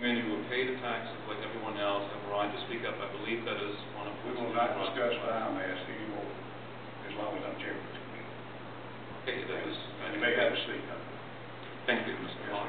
And then you will pay the taxes like everyone else, and we're on to speak up. I believe that is one of the... We will not discuss what I'm asking you as long as I'm chairman. Okay, that is... And you may have to speak up. Thank you, Mr. Paulk.